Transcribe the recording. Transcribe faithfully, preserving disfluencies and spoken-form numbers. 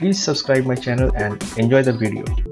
Please subscribe my channel and enjoy the video.